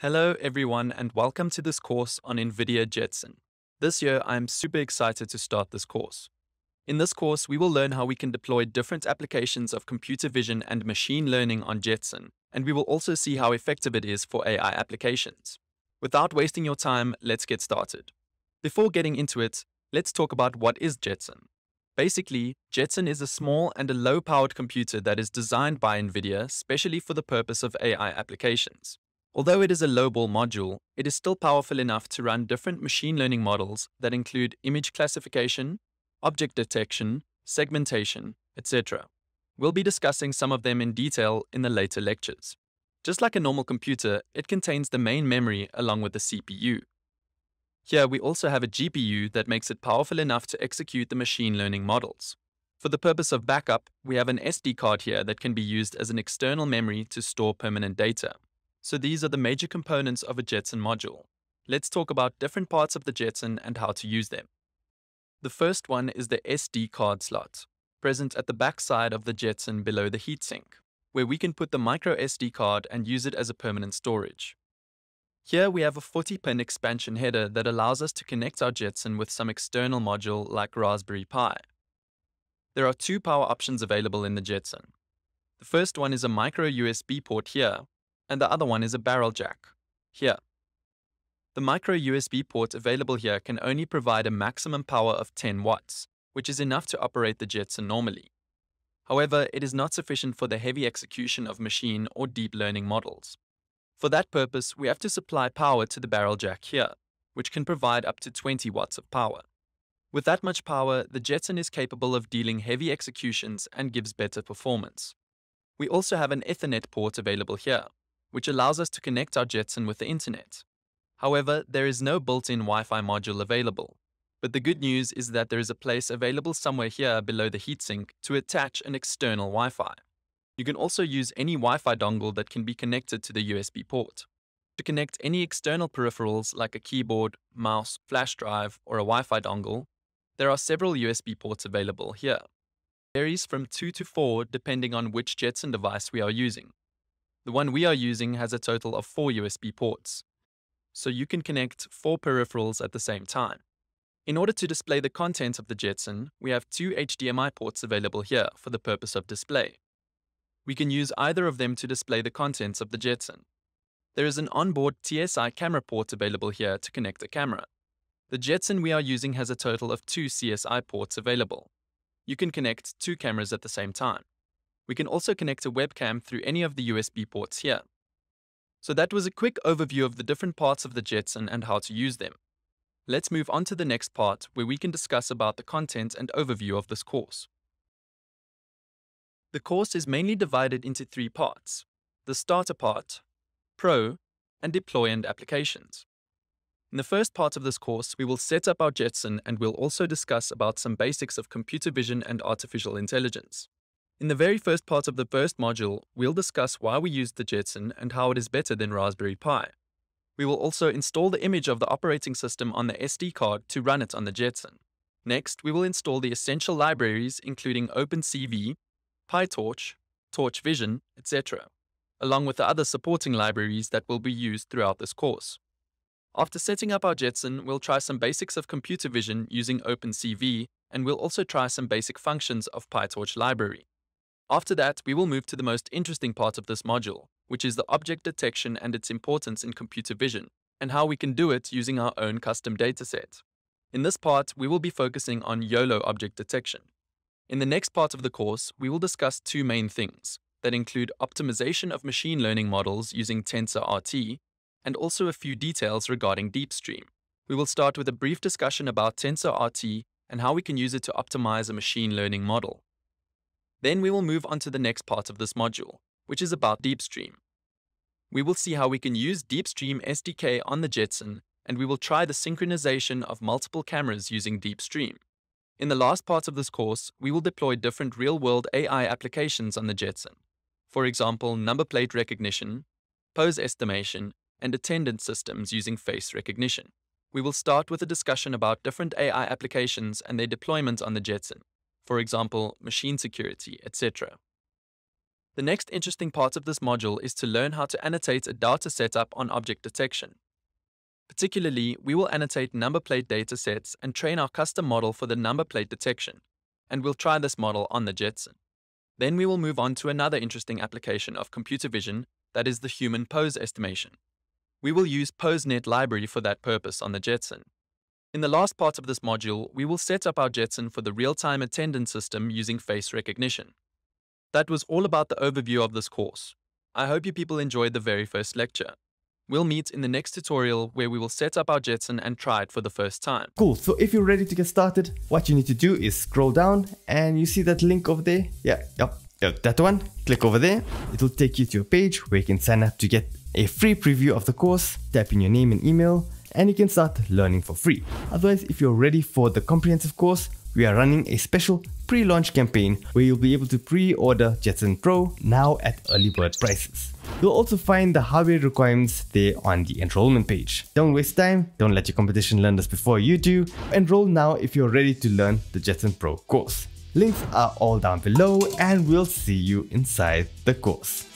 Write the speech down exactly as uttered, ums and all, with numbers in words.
Hello everyone and welcome to this course on NVIDIA Jetson. This year I'm super excited to start this course. In this course we will learn how we can deploy different applications of computer vision and machine learning on Jetson, and we will also see how effective it is for A I applications. Without wasting your time, let's get started. Before getting into it, let's talk about what is Jetson. Basically, Jetson is a small and a low-powered computer that is designed by NVIDIA specially for the purpose of A I applications. Although it is a low-ball module, it is still powerful enough to run different machine learning models that include image classification, object detection, segmentation, et cetera. We'll be discussing some of them in detail in the later lectures. Just like a normal computer, it contains the main memory along with the C P U. Here we also have a G P U that makes it powerful enough to execute the machine learning models. For the purpose of backup, we have an S D card here that can be used as an external memory to store permanent data. So these are the major components of a Jetson module. Let's talk about different parts of the Jetson and how to use them. The first one is the S D card slot, present at the back side of the Jetson below the heatsink, where we can put the micro S D card and use it as a permanent storage. Here we have a forty pin expansion header that allows us to connect our Jetson with some external module like Raspberry Pi. There are two power options available in the Jetson. The first one is a micro U S B port here, and the other one is a barrel jack, here. The micro U S B port available here can only provide a maximum power of ten watts, which is enough to operate the Jetson normally. However, it is not sufficient for the heavy execution of machine or deep learning models. For that purpose, we have to supply power to the barrel jack here, which can provide up to twenty watts of power. With that much power, the Jetson is capable of dealing heavy executions and gives better performance. We also have an Ethernet port available here, which allows us to connect our Jetson with the internet. However, there is no built-in Wi-Fi module available, but the good news is that there is a place available somewhere here below the heatsink to attach an external Wi-Fi. You can also use any Wi-Fi dongle that can be connected to the U S B port. To connect any external peripherals like a keyboard, mouse, flash drive, or a Wi-Fi dongle, there are several U S B ports available here. It varies from two to four depending on which Jetson device we are using. The one we are using has a total of four U S B ports, so you can connect four peripherals at the same time. In order to display the content of the Jetson, we have two H D M I ports available here for the purpose of display. We can use either of them to display the contents of the Jetson. There is an onboard T S I camera port available here to connect a camera. The Jetson we are using has a total of two C S I ports available. You can connect two cameras at the same time. We can also connect a webcam through any of the U S B ports here. So that was a quick overview of the different parts of the Jetson and how to use them. Let's move on to the next part where we can discuss about the content and overview of this course. The course is mainly divided into three parts: the starter part, pro, and deploy and applications. In the first part of this course, we will set up our Jetson and we'll also discuss about some basics of computer vision and artificial intelligence. In the very first part of the first module, we'll discuss why we used the Jetson and how it is better than Raspberry Pi. We will also install the image of the operating system on the S D card to run it on the Jetson. Next, we will install the essential libraries including OpenCV, PyTorch, TorchVision, et cetera, along with the other supporting libraries that will be used throughout this course. After setting up our Jetson, we'll try some basics of computer vision using OpenCV, and we'll also try some basic functions of PyTorch library. After that, we will move to the most interesting part of this module, which is the object detection and its importance in computer vision, and how we can do it using our own custom dataset. In this part, we will be focusing on YOLO object detection. In the next part of the course, we will discuss two main things that include optimization of machine learning models using TensorRT, and also a few details regarding DeepStream. We will start with a brief discussion about TensorRT and how we can use it to optimize a machine learning model. Then we will move on to the next part of this module, which is about DeepStream. We will see how we can use DeepStream S D K on the Jetson, and we will try the synchronization of multiple cameras using DeepStream. In the last part of this course, we will deploy different real-world A I applications on the Jetson. For example, number plate recognition, pose estimation, and attendance systems using face recognition. We will start with a discussion about different A I applications and their deployment on the Jetson. For example, machine security, et cetera. The next interesting part of this module is to learn how to annotate a data setup on object detection. Particularly, we will annotate number plate data sets and train our custom model for the number plate detection, and we'll try this model on the Jetson. Then we will move on to another interesting application of computer vision, that is the human pose estimation. We will use PoseNet library for that purpose on the Jetson. In the last part of this module, we will set up our Jetson for the real-time attendance system using face recognition. That was all about the overview of this course. I hope you people enjoyed the very first lecture. We'll meet in the next tutorial where we will set up our Jetson and try it for the first time. Cool, so if you're ready to get started, what you need to do is scroll down and you see that link over there. Yeah, yep, yep, that one. Click over there. It'll take you to a page where you can sign up to get a free preview of the course, type in your name and email, and you can start learning for free. Otherwise, if you're ready for the comprehensive course, we are running a special pre-launch campaign where you'll be able to pre-order Jetson Pro now at early bird prices. You'll also find the hardware requirements there on the enrollment page. Don't waste time, don't let your competition learn this before you do. Enroll now if you're ready to learn the Jetson Pro course. Links are all down below and we'll see you inside the course.